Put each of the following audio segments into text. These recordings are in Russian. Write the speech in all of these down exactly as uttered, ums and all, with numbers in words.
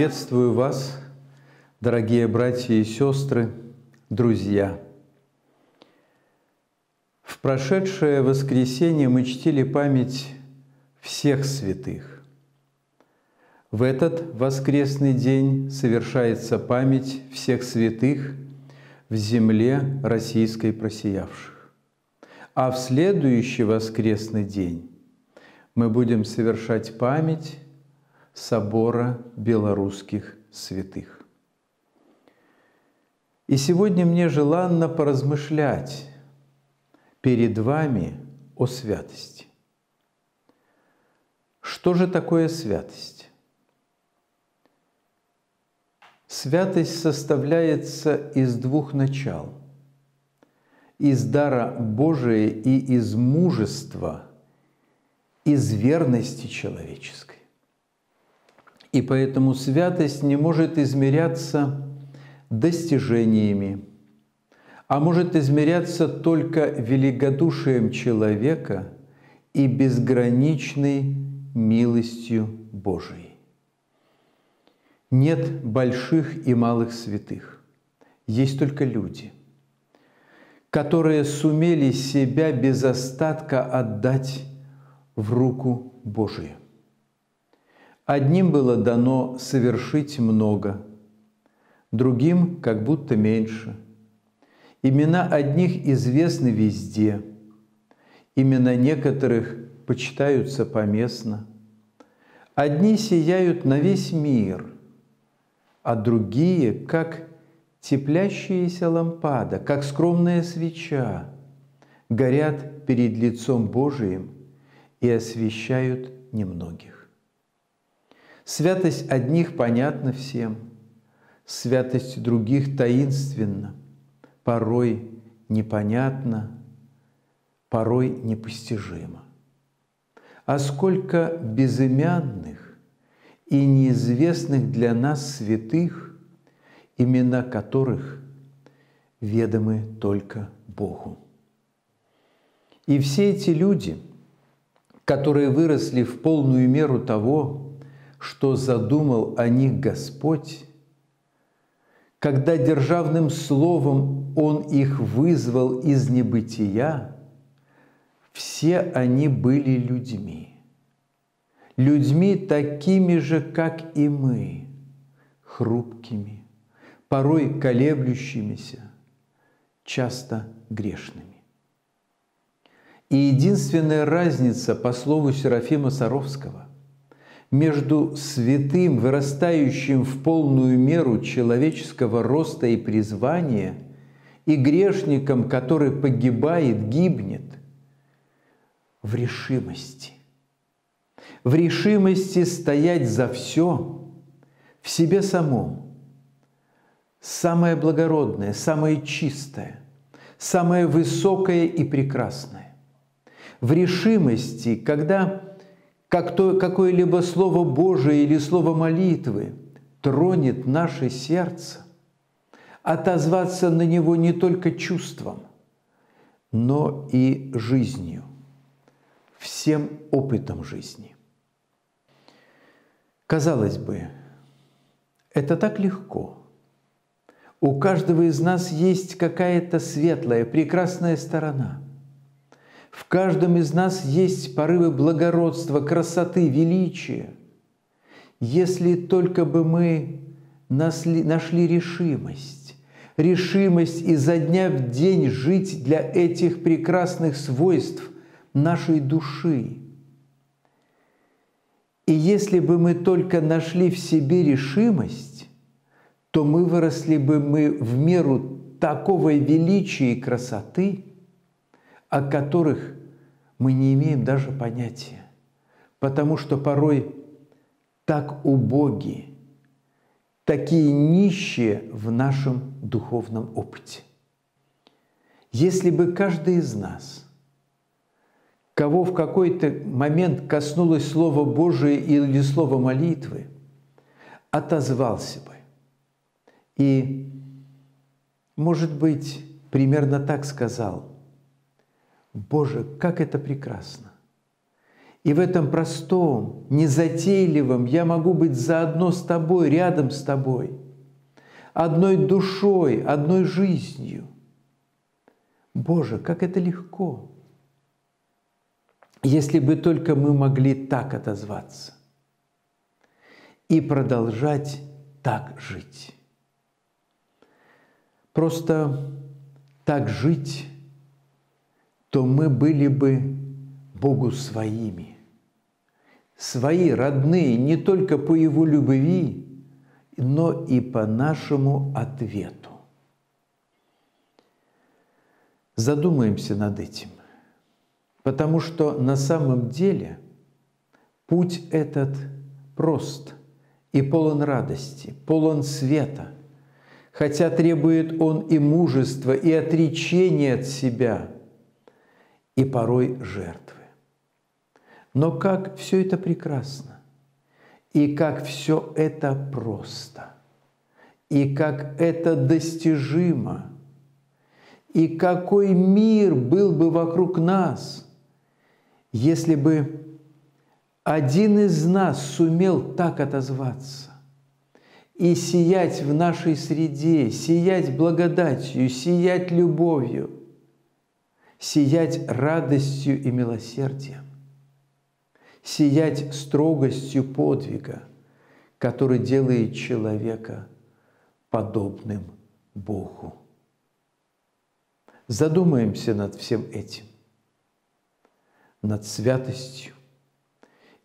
Приветствую вас, дорогие братья и сестры, друзья! В прошедшее воскресенье мы чтили память всех святых. В этот воскресный день совершается память всех святых в земле российской просиявших. А в следующий воскресный день мы будем совершать память Собора белорусских святых. И сегодня мне желанно поразмышлять перед вами о святости. Что же такое святость? Святость составляется из двух начал: из дара Божия и из мужества, из верности человеческой. И поэтому святость не может измеряться достижениями, а может измеряться только великодушием человека и безграничной милостью Божией. Нет больших и малых святых, есть только люди, которые сумели себя без остатка отдать в руку Божию. Одним было дано совершить много, другим как будто меньше. Имена одних известны везде, имена некоторых почитаются поместно. Одни сияют на весь мир, а другие, как теплящаяся лампада, как скромная свеча, горят перед лицом Божиим и освещают немногих. Святость одних понятна всем, святость других таинственна, порой непонятна, порой непостижима. А сколько безымянных и неизвестных для нас святых, имена которых ведомы только Богу. И все эти люди, которые выросли в полную меру того, что задумал о них Господь, когда державным словом Он их вызвал из небытия, все они были людьми. Людьми такими же, как и мы, хрупкими, порой колеблющимися, часто грешными. И единственная разница, по слову Серафима Саровского, между святым, вырастающим в полную меру человеческого роста и призвания, и грешником, который погибает, гибнет, в решимости. В решимости стоять за все, в себе самом. Самое благородное, самое чистое, самое высокое и прекрасное. В решимости, когда как то какое-либо слово Божие или слово молитвы тронет наше сердце, отозваться на него не только чувством, но и жизнью, всем опытом жизни. Казалось бы, это так легко. У каждого из нас есть какая-то светлая, прекрасная сторона. В каждом из нас есть порывы благородства, красоты, величия. Если только бы мы нашли решимость, решимость изо дня в день жить для этих прекрасных свойств нашей души. И если бы мы только нашли в себе решимость, то мы выросли бы мы в меру такого величия и красоты, о которых мы не имеем даже понятия, потому что порой так убоги, такие нищие в нашем духовном опыте. Если бы каждый из нас, кого в какой-то момент коснулось слово Божие или слово молитвы, отозвался бы и, может быть, примерно так сказал: «Боже, как это прекрасно! И в этом простом, незатейливом я могу быть заодно с тобой, рядом с тобой, одной душой, одной жизнью. Боже, как это легко! Если бы только мы могли так отозваться и продолжать так жить. Просто так жить, то мы были бы Богу своими, свои родные не только по Его любви, но и по нашему ответу. Задумаемся над этим, потому что на самом деле путь этот прост и полон радости, полон света, хотя требует он и мужества, и отречения от себя, и порой жертвы. Но как все это прекрасно, и как все это просто, и как это достижимо, и какой мир был бы вокруг нас, если бы один из нас сумел так отозваться и сиять в нашей среде, сиять благодатью, сиять любовью, сиять радостью и милосердием, сиять строгостью подвига, который делает человека подобным Богу. Задумаемся над всем этим, над святостью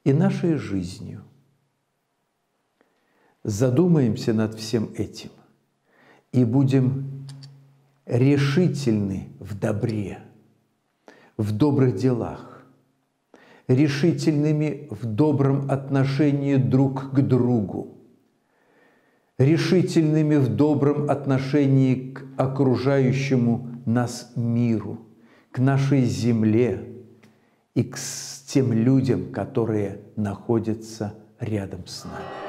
и нашей жизнью. Задумаемся над всем этим и будем решительны в добре, в добрых делах, решительными в добром отношении друг к другу, решительными в добром отношении к окружающему нас миру, к нашей земле и к тем людям, которые находятся рядом с нами.